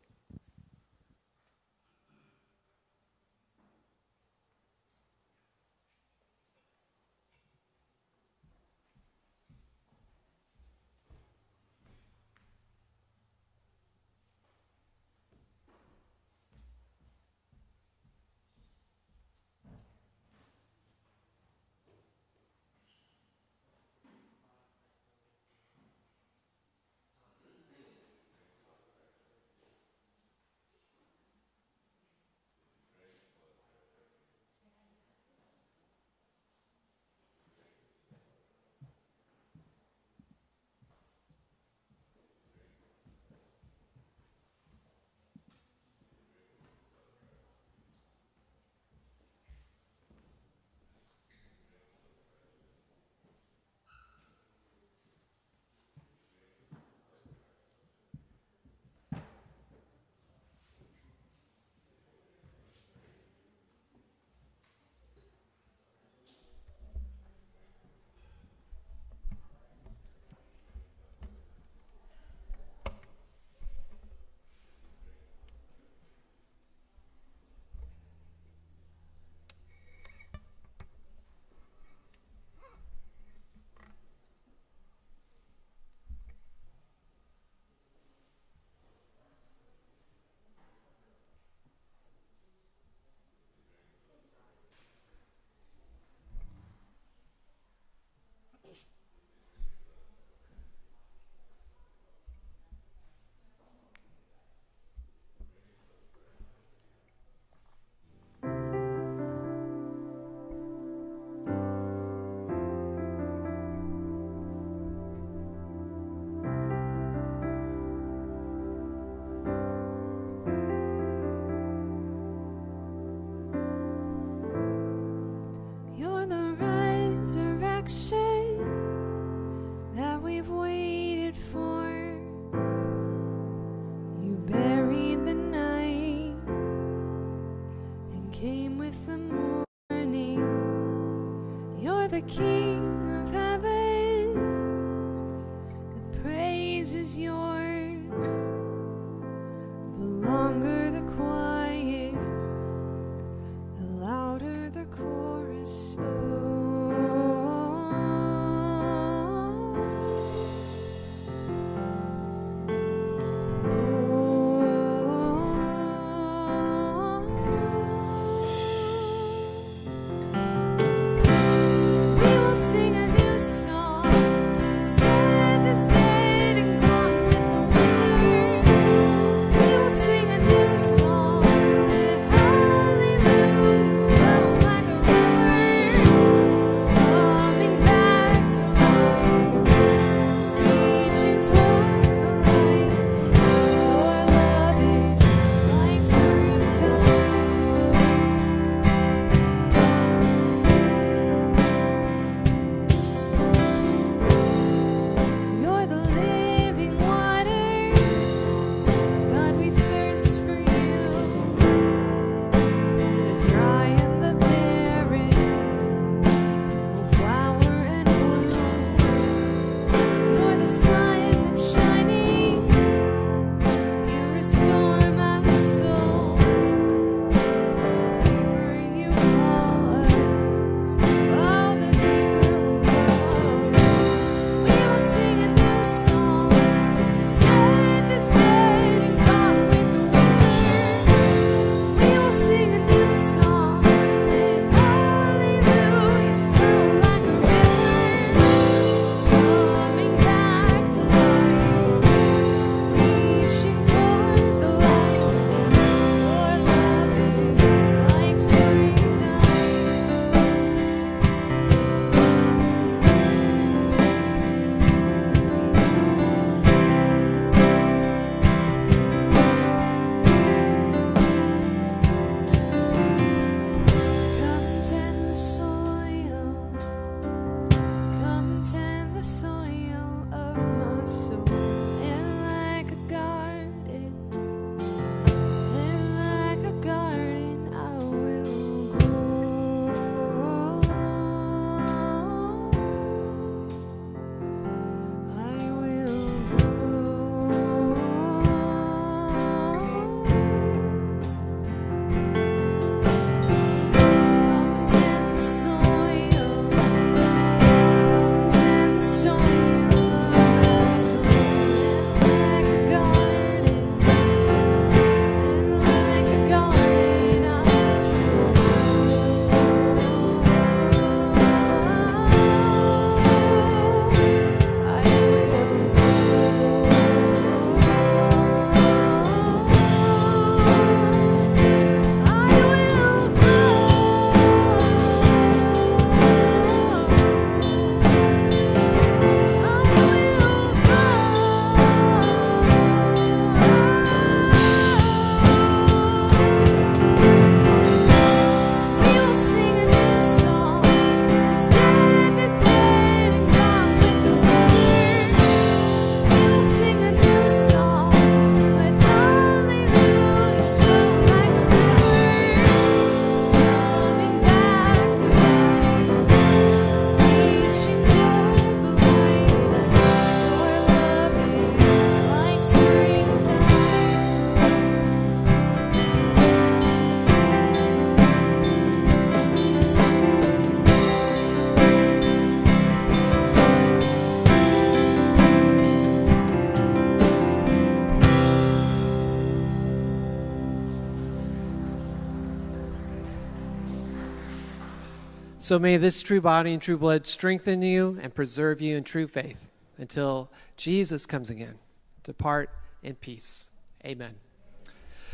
So may this true body and true blood strengthen you and preserve you in true faith until Jesus comes again. Depart in peace. Amen.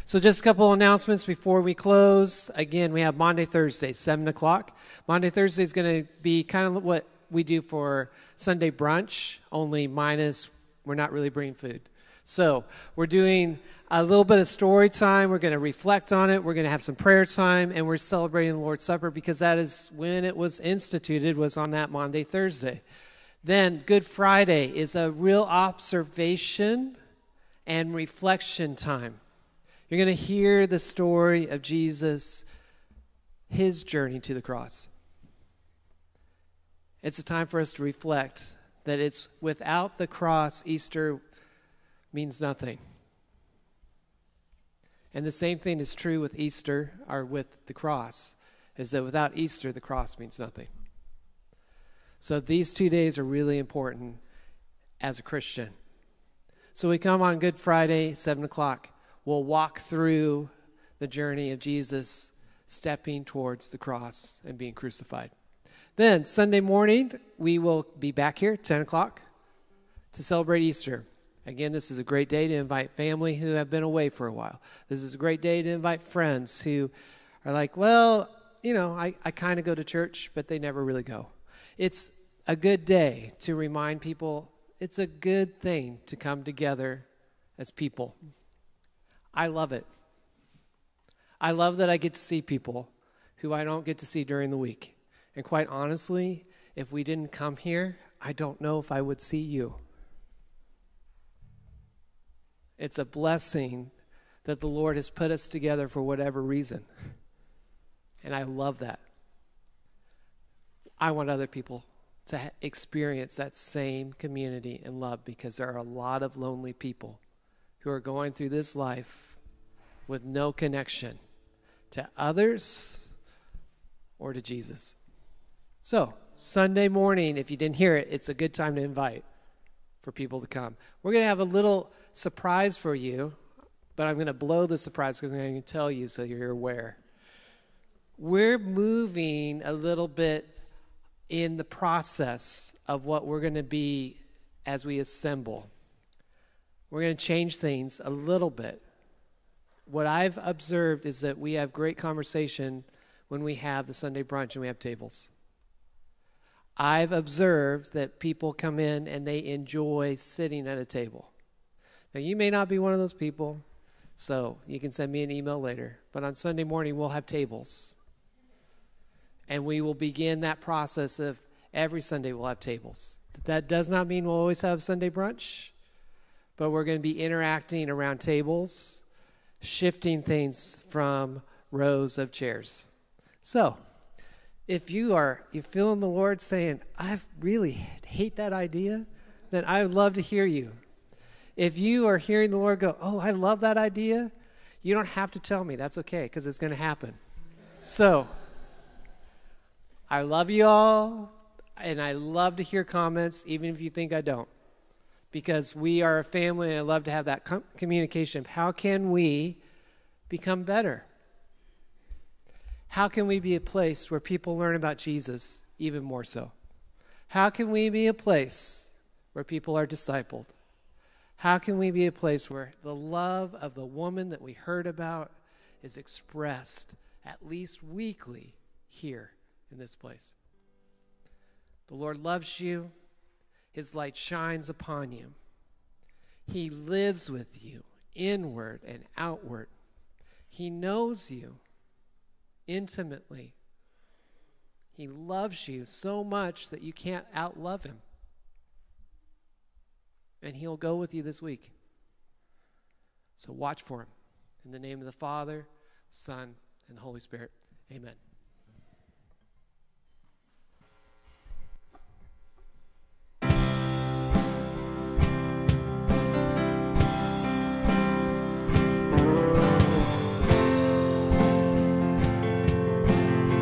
So just a couple of announcements before we close. Again, we have Maundy Thursday, seven o'clock. Maundy Thursday is going to be kind of what we do for Sunday brunch, only minus we're not really bringing food. So we're doing a little bit of story time. We're going to reflect on it. We're going to have some prayer time, and we're celebrating the Lord's Supper because that is when it was instituted, was on that Maundy Thursday. Then Good Friday is a real observation and reflection time. You're going to hear the story of Jesus, his journey to the cross. It's a time for us to reflect that it's without the cross, Easter means nothing. And the same thing is true with Easter, or with the cross, is that without Easter, the cross means nothing. So these two days are really important as a Christian. So we come on Good Friday, seven o'clock. We'll walk through the journey of Jesus stepping towards the cross and being crucified. Then Sunday morning, we will be back here at ten o'clock to celebrate Easter. Again, this is a great day to invite family who have been away for a while. This is a great day to invite friends who are like, well, you know, I, I kind of go to church, but they never really go. It's a good day to remind people it's a good thing to come together as people. I love it. I love that I get to see people who I don't get to see during the week. And quite honestly, if we didn't come here, I don't know if I would see you. It's a blessing that the Lord has put us together for whatever reason. And I love that. I want other people to ha- experience that same community and love, because there are a lot of lonely people who are going through this life with no connection to others or to Jesus. So, Sunday morning, if you didn't hear it, it's a good time to invite for people to come. We're going to have a little surprise for you, but I'm going to blow the surprise because I'm going to tell you so you're aware. We're moving a little bit in the process of what we're going to be as we assemble. We're going to change things a little bit. What I've observed is that we have great conversation when we have the Sunday brunch and we have tables. I've observed that people come in and they enjoy sitting at a table. Now, you may not be one of those people, so you can send me an email later. But on Sunday morning, we'll have tables. And we will begin that process of every Sunday we'll have tables. That does not mean we'll always have Sunday brunch, but we're going to be interacting around tables, shifting things from rows of chairs. So if you are you feeling the Lord saying, I really hate that idea, then I would love to hear you. If you are hearing the Lord go, oh, I love that idea, you don't have to tell me. That's okay, because it's going to happen. So I love you all, and I love to hear comments, even if you think I don't, because we are a family, and I love to have that com- communication of how can we become better? How can we be a place where people learn about Jesus even more so? How can we be a place where people are discipled? How can we be a place where the love of the woman that we heard about is expressed at least weekly here in this place? The Lord loves you. His light shines upon you. He lives with you inward and outward. He knows you intimately. He loves you so much that you can't outlove him. And he'll go with you this week. So watch for him. In the name of the Father, Son, and the Holy Spirit, amen.